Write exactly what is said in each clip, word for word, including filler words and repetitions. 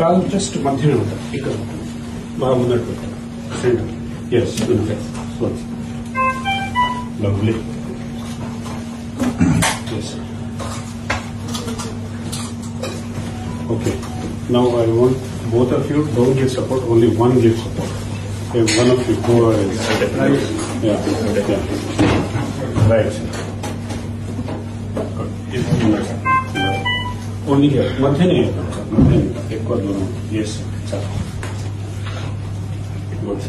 కాదు, జస్ట్ మధ్యలో ఉంటారు, ఇక్కడ ఉంటారు, బాగా ముందడు పెట్టారు centre. Yes lovely. Okay, now I want both of you, don't give support, only one give support. If one of you go and yeah, yeah, right. If you only here, nothing, nothing. Ekko no, yes, sir. Good.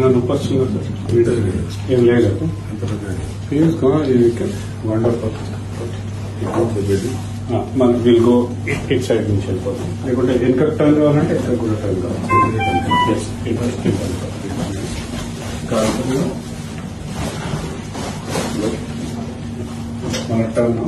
Ena upasthana leader, em leader. Please go, you can wonderful. You go to the building. మనం will go it side నుంచి వెళ్ళిపోతాం, లేకుంటే వెనుక time కావాలంటే ఎక్కడ కూడా time కావాలి. మన turn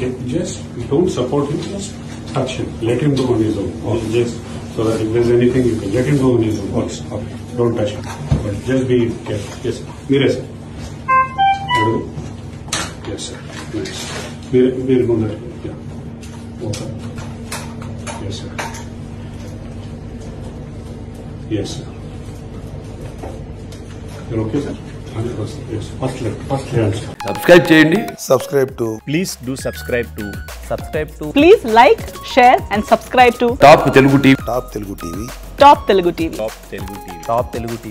okay, just don't support him, just touch him, let him go on his own, or just so that if there's anything you can let him go on his own. Okay, okay, don't touch him, but just be careful. Yes, Meera sir. Hello. Yes sir, nice. Meera Meera Mundar. Yeah, okay. Yes sir, yes sir, you're okay sir. Yes, first left, first left. Subscribe cheyandi. Subscribe to. Please do subscribe to. Subscribe to. Please like, share and subscribe to Top Telugu T V. Top Telugu T V. Top Telugu T V. Top Telugu T V. Top Telugu T V.